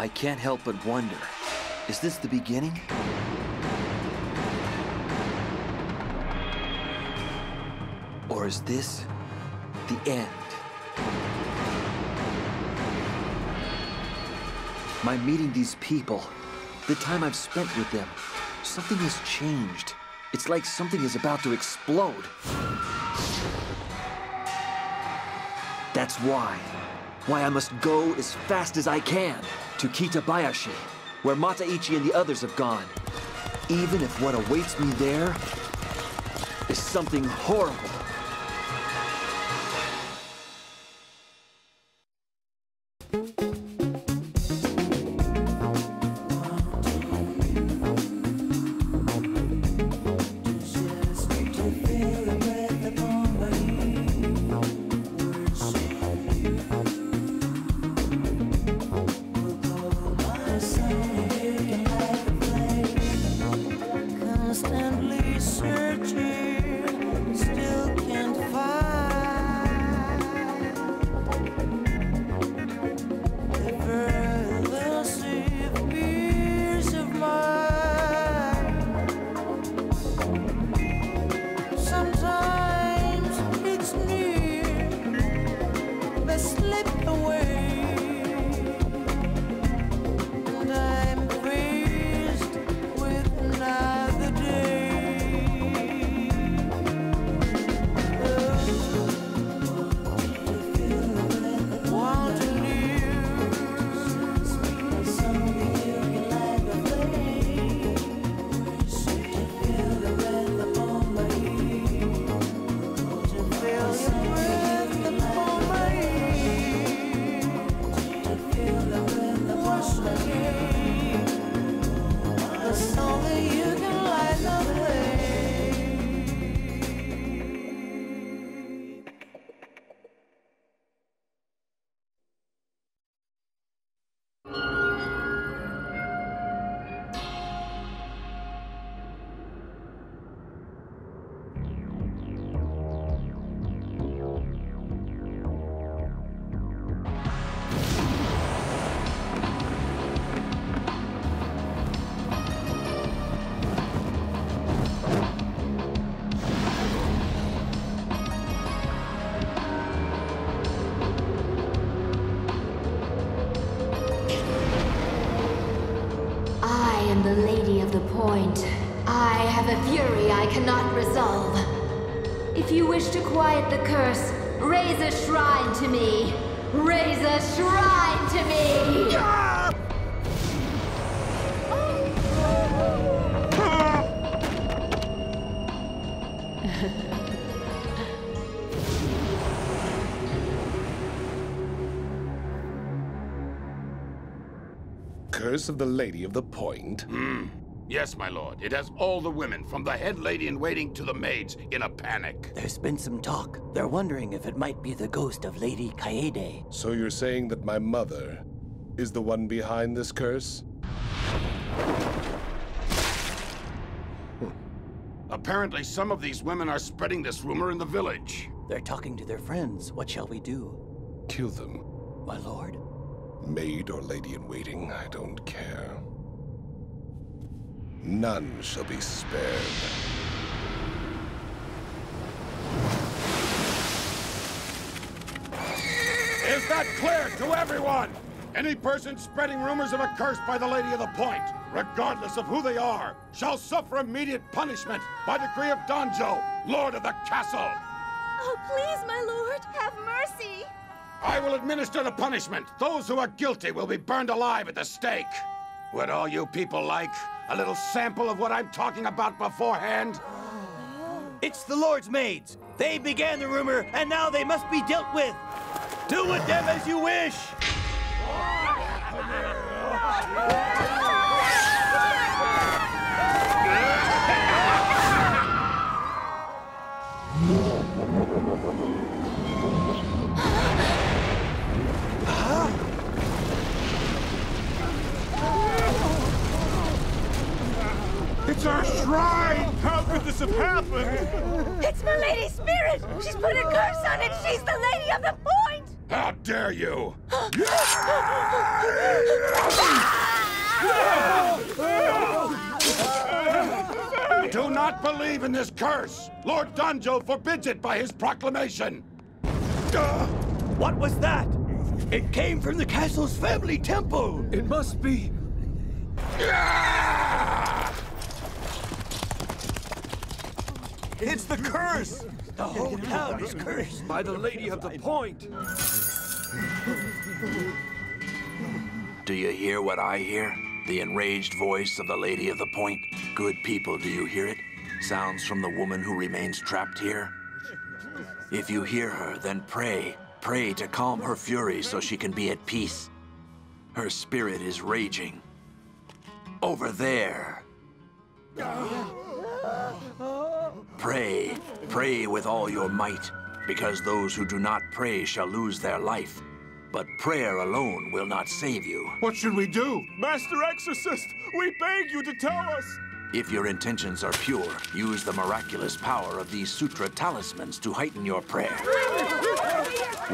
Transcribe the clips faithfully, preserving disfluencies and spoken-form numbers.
I can't help but wonder, is this the beginning? Or is this the end? My meeting these people, the time I've spent with them, something has changed. It's like something is about to explode. That's why. Why I must go as fast as I can to Kitabayashi, where Mataichi and the others have gone. Even if what awaits me there is something horrible. I have a fury I cannot resolve. If you wish to quiet the curse, raise a shrine to me! Raise a shrine to me! Yeah! Curse of the Lady of the Point? Hmm. Yes, my lord. It has all the women, from the head lady-in-waiting to the maids, in a panic. There's been some talk. They're wondering if it might be the ghost of Lady Kaede. So you're saying that my mother is the one behind this curse? Apparently, some of these women are spreading this rumor in the village. They're talking to their friends. What shall we do? Kill them. My lord? Maid or lady-in-waiting, I don't care. None shall be spared. Is that clear to everyone? Any person spreading rumors of a curse by the Lady of the Point, regardless of who they are, shall suffer immediate punishment by decree of Danjo, Lord of the Castle. Oh, please, my lord, have mercy. I will administer the punishment. Those who are guilty will be burned alive at the stake. Would all you people like a little sample of what I'm talking about beforehand? It's the Lord's maids. They began the rumor, and now they must be dealt with. Do with them as you wish. Huh? It's our shrine! How could this have happened? It's my lady's spirit! She's put a curse on it! She's the Lady of the Point! How dare you! not believe in this curse! Lord Danjo forbids it by his proclamation! Duh! What was that? It came from the castle's family temple! It must be... Yeah! It's the curse! The whole town is cursed by the Lady of the Point! Do you hear what I hear? The enraged voice of the Lady of the Point? Good people, do you hear it? Sounds from the woman who remains trapped here? If you hear her, then pray. Pray to calm her fury so she can be at peace. Her spirit is raging. Over there. Pray. Pray with all your might, because those who do not pray shall lose their life. But prayer alone will not save you. What should we do? Master Exorcist, we beg you to tell us! If your intentions are pure, use the miraculous power of these sutra talismans to heighten your prayer.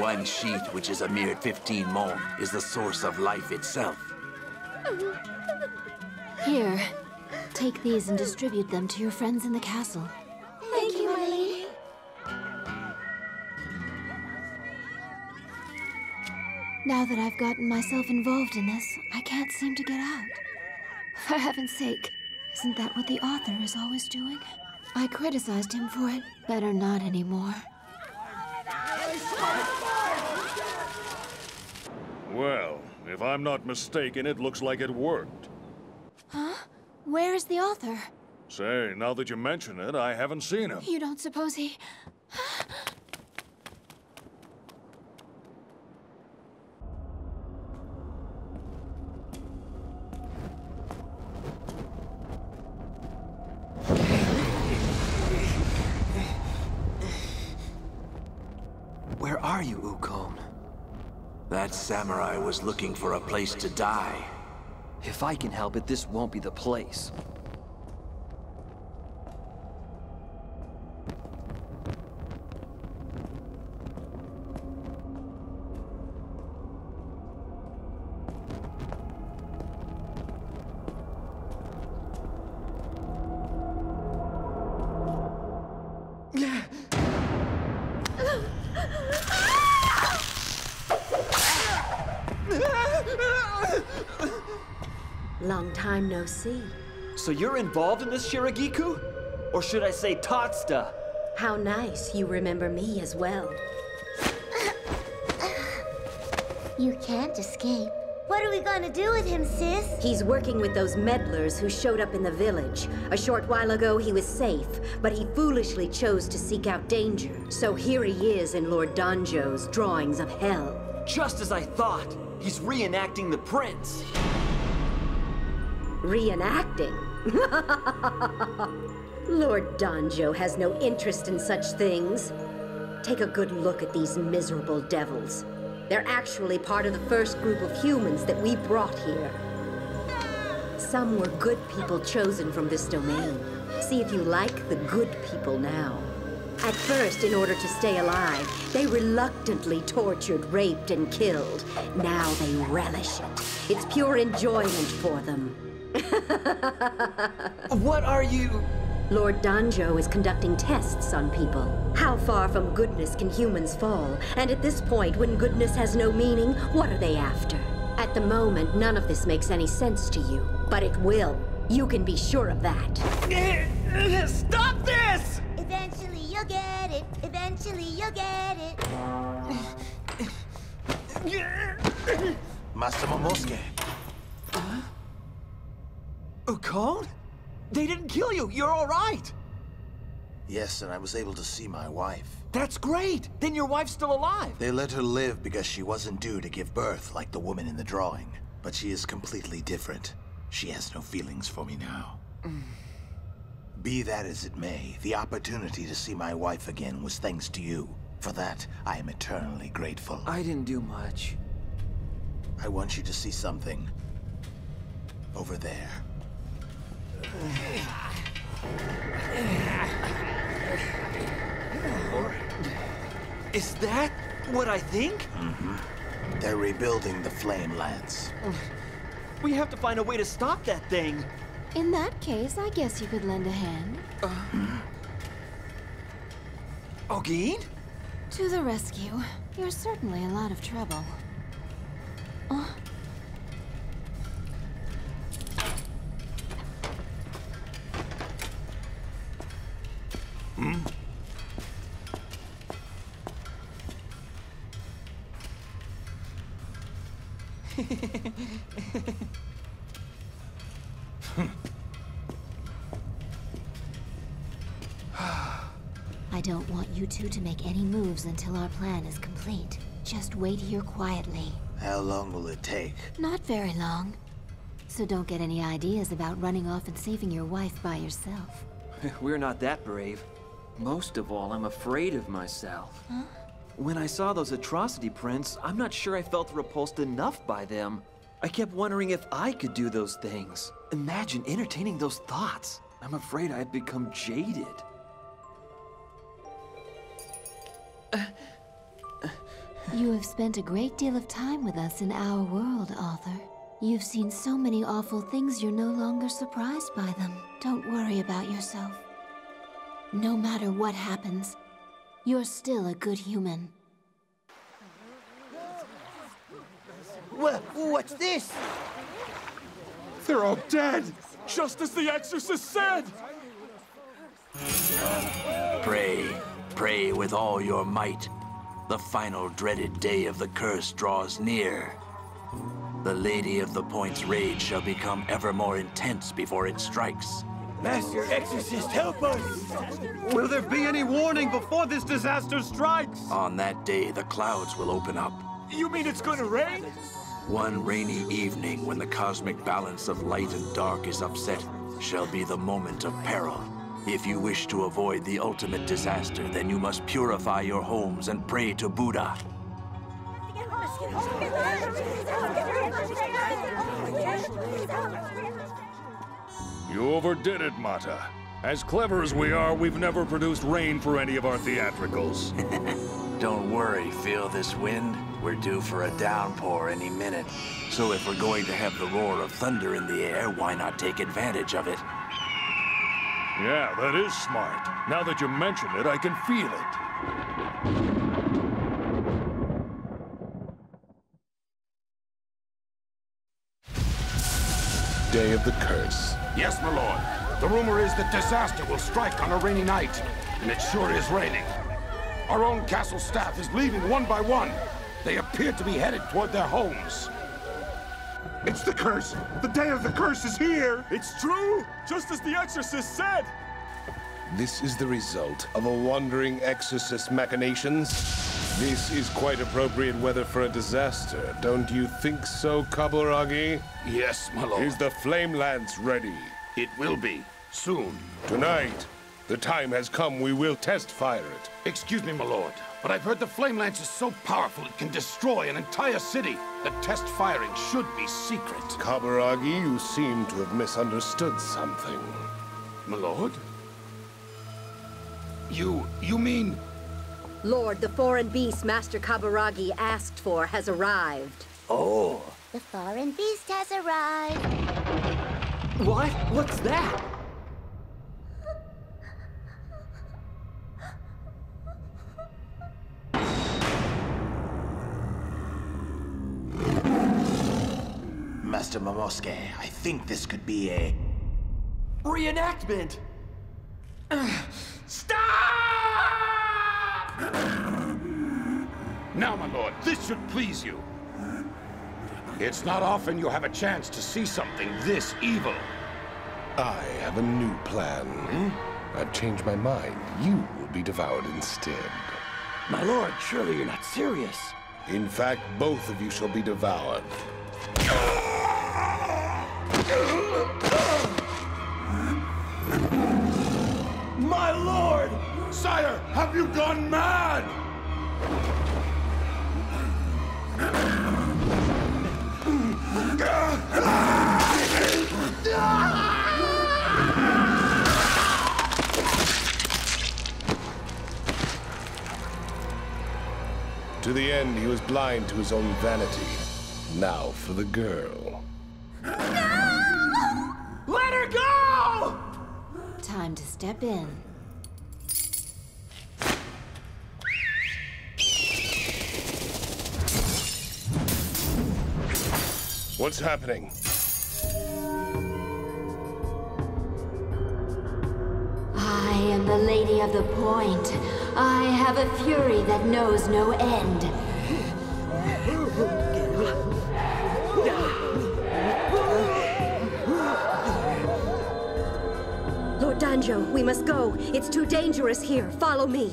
One sheet, which is a mere fifteen mon, is the source of life itself. Here, take these and distribute them to your friends in the castle. Thank you, my lady. Now that I've gotten myself involved in this, I can't seem to get out. For heaven's sake. Isn't that what the author is always doing? I criticized him for it. Better not anymore. Well, if I'm not mistaken, it looks like it worked. Huh? Where is the author? Say, now that you mention it, I haven't seen him. You don't suppose he... Where are you, Ukon? That samurai was looking for a place to die. If I can help it, this won't be the place. Long time no see. So you're involved in this, Shirogiku? Or should I say Tatsuta? How nice you remember me as well. You can't escape. What are we gonna do with him, sis? He's working with those meddlers who showed up in the village. A short while ago he was safe, but he foolishly chose to seek out danger. So here he is in Lord Danjo's drawings of hell. Just as I thought. He's reenacting the prince. Reenacting? Lord Danjo has no interest in such things. Take a good look at these miserable devils. They're actually part of the first group of humans that we brought here. Some were good people chosen from this domain. See if you like the good people now. At first, in order to stay alive, they reluctantly tortured, raped, and killed. Now they relish it. It's pure enjoyment for them. What are you? Lord Danjo is conducting tests on people. How far from goodness can humans fall? And at this point, when goodness has no meaning, what are they after? At the moment, none of this makes any sense to you. But it will. You can be sure of that. Stop this! Eventually you'll get it. Eventually you'll get it. Master Momosuke. Huh? Ukon? They didn't kill you. You're all right. Yes, and I was able to see my wife. That's great. Then your wife's still alive. They let her live because she wasn't due to give birth like the woman in the drawing. But she is completely different. She has no feelings for me now. Mm. Be that as it may, the opportunity to see my wife again was thanks to you. For that, I am eternally grateful. I didn't do much. I want you to see something. Over there. Is that what I think? Mm-hmm. They're rebuilding the Flame Lance. We have to find a way to stop that thing. In that case, I guess you could lend a hand. Uh, Ogine? To the rescue. You're certainly a lot of trouble. Oh. Hmm? I don't want you two to make any moves until our plan is complete. Just wait here quietly. How long will it take? Not very long. So don't get any ideas about running off and saving your wife by yourself. We're not that brave. Most of all, I'm afraid of myself. Huh? When I saw those atrocity prints, I'm not sure I felt repulsed enough by them. I kept wondering if I could do those things. Imagine entertaining those thoughts. I'm afraid I've become jaded. You have spent a great deal of time with us in our world, Arthur. You've seen so many awful things, you're no longer surprised by them. Don't worry about yourself. No matter what happens, you're still a good human. Wha- what's this? They're all dead, just as the exorcist said! Pray, pray with all your might. The final dreaded day of the curse draws near. The Lady of the Point's rage shall become ever more intense before it strikes. Master Exorcist, help us! Will there be any warning before this disaster strikes? On that day, the clouds will open up. You mean it's going to rain? One rainy evening, when the cosmic balance of light and dark is upset, shall be the moment of peril. If you wish to avoid the ultimate disaster, then you must purify your homes and pray to Buddha. You overdid it, Mata. As clever as we are, we've never produced rain for any of our theatricals. Don't worry, feel this wind. We're due for a downpour any minute. So if we're going to have the roar of thunder in the air, why not take advantage of it? Yeah, that is smart. Now that you mention it, I can feel it. Day of the curse. Yes, my lord. The rumor is that disaster will strike on a rainy night, and it sure is raining. Our own castle staff is leaving one by one. They appear to be headed toward their homes. It's the curse. The day of the curse is here. It's true, just as the exorcist said. This is the result of a wandering exorcist's machinations. This is quite appropriate weather for a disaster, don't you think so, Kaburagi? Yes, my lord. Is the Flame Lance ready? It will be, soon. Tonight, the time has come we will test fire it. Excuse me, my lord, but I've heard the Flame Lance is so powerful it can destroy an entire city. The test firing should be secret. Kaburagi, you seem to have misunderstood something. My lord? You... you mean... Lord, the foreign beast Master Kaburagi asked for has arrived. Oh. The foreign beast has arrived. What? What's that? Master Momosuke, I think this could be a... reenactment! Stop! Now, my lord, this should please you. It's not often you have a chance to see something this evil. I have a new plan. Hmm? I've changed my mind. You will be devoured instead. My lord, surely you're not serious. In fact, both of you shall be devoured. My lord! Sire, have you gone mad? To the end, he was blind to his own vanity. Now for the girl. No! Let her go! time to step in. What's happening? I am the Lady of the Point. I have a fury that knows no end. Lord Danjo, we must go. It's too dangerous here. Follow me.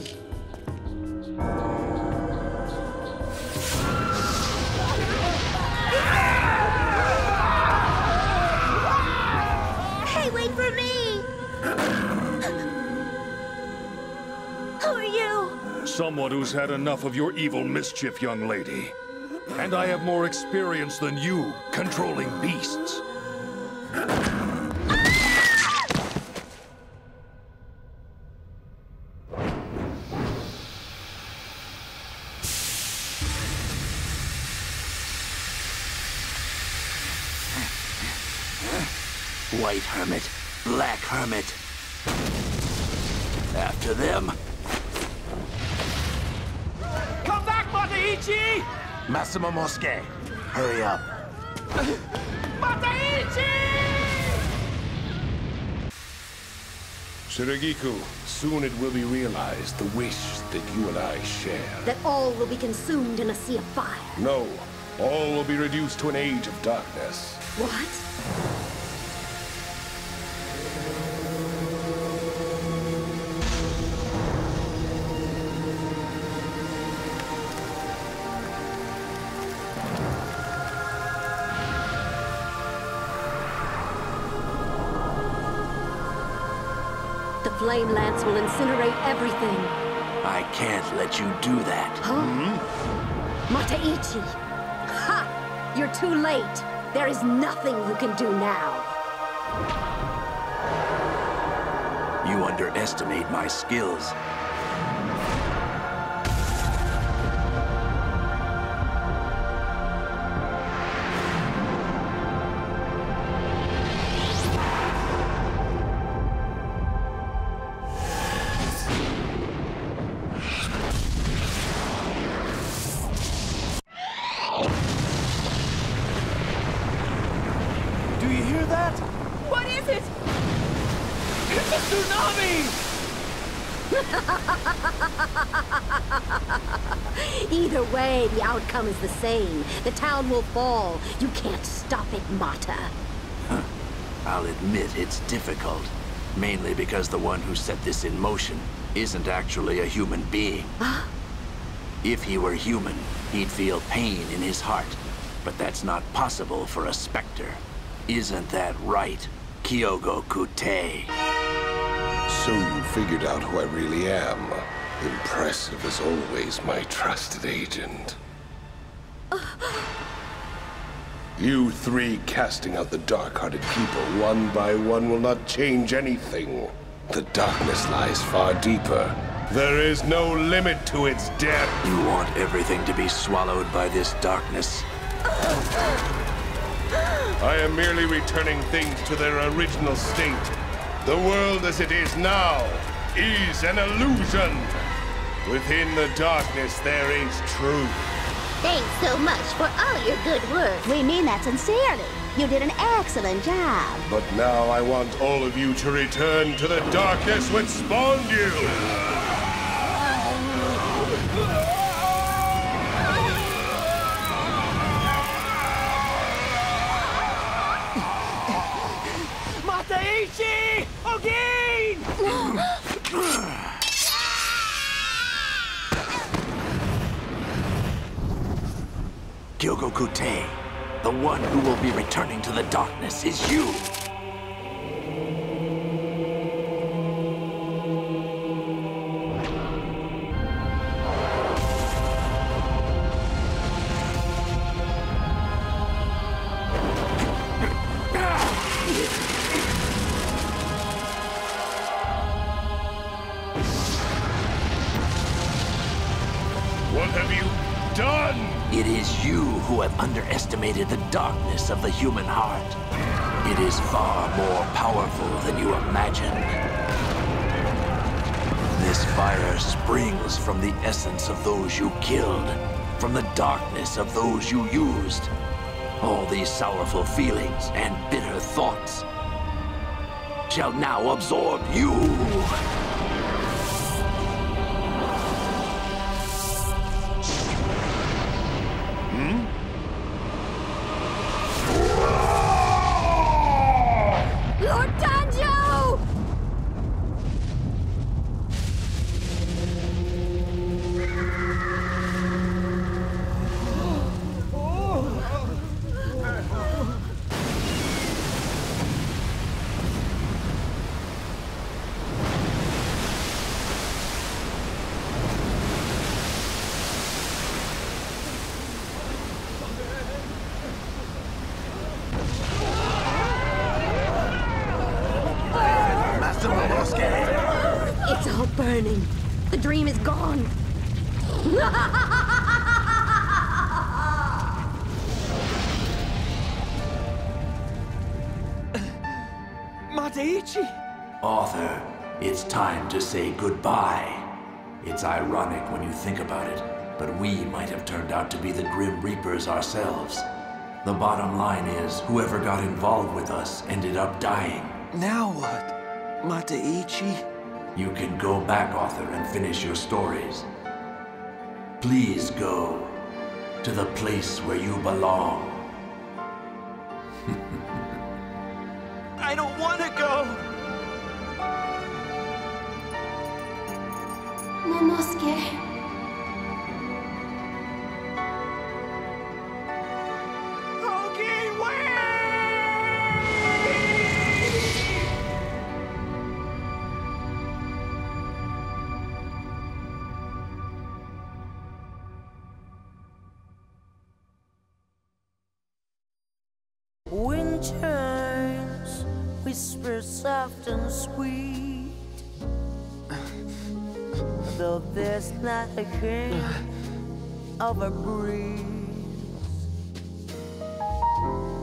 Someone who's had enough of your evil mischief, young lady. And I have more experience than you, controlling beasts. Ah! White Hermit, Black Hermit. After them. Mataichi! Momosuke, hurry up. Mataichi! Shirogiku, soon it will be realized the wish that you and I share. That all will be consumed in a sea of fire. No, all will be reduced to an age of darkness. What? Flame Lance will incinerate everything. I can't let you do that. Huh? Mm-hmm. Mataichi! Ha! You're too late. There is nothing you can do now. You underestimate my skills. Either way, the outcome is the same. The town will fall. You can't stop it, Mata. Huh. I'll admit it's difficult. Mainly because the one who set this in motion isn't actually a human being. Huh? If he were human, he'd feel pain in his heart. But that's not possible for a specter. Isn't that right, Kyogoku Tei? So you figured out who I really am. Impressive as always, my trusted agent. You three casting out the dark-hearted people one by one will not change anything. The darkness lies far deeper. There is no limit to its depth. You want everything to be swallowed by this darkness? I am merely returning things to their original state. The world as it is now is an illusion. Within the darkness, there is truth. Thanks so much for all your good work. We mean that sincerely. You did an excellent job. But now I want all of you to return to the darkness which spawned you. Mataichi! Ogine! Kyogoku Tei, the one who will be returning to the darkness, is you! What have you done? It is you who have underestimated the darkness of the human heart. It is far more powerful than you imagined. This fire springs from the essence of those you killed, from the darkness of those you used. All these sorrowful feelings and bitter thoughts shall now absorb you. It's all burning. The dream is gone. Mataichi! Arthur, it's time to say goodbye. It's ironic when you think about it, but we might have turned out to be the Grim Reapers ourselves. The bottom line is, whoever got involved with us ended up dying. Now what? Mataichi? You can go back, Arthur, and finish your stories. Please go to the place where you belong. I don't want to go! Momosuke. Wind chimes, whisper soft and sweet. Though there's not a hint of a breeze.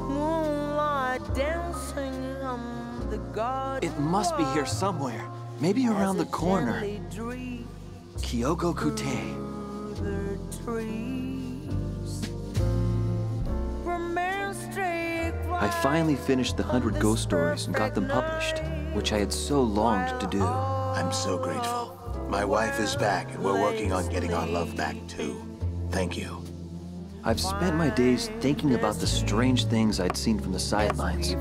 Moonlight dancing on the garden. It must be here somewhere. Maybe around the corner. Kyogoku Tei. I finally finished the hundred ghost stories and got them published, which I had so longed to do. I'm so grateful. My wife is back, and we're working on getting our love back, too. Thank you. I've spent my days thinking about the strange things I'd seen from the sidelines.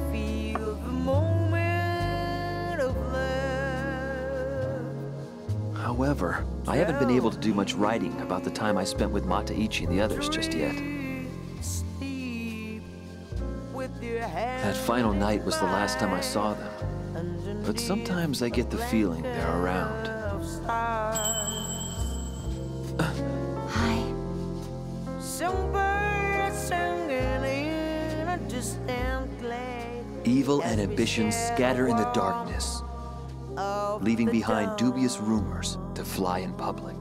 However, I haven't been able to do much writing about the time I spent with Mataichi and the others just yet. That final night was the last time I saw them, but sometimes I get the feeling they're around. Hi. Evil and ambitions scatter in the darkness, leaving behind dubious rumors to fly in public.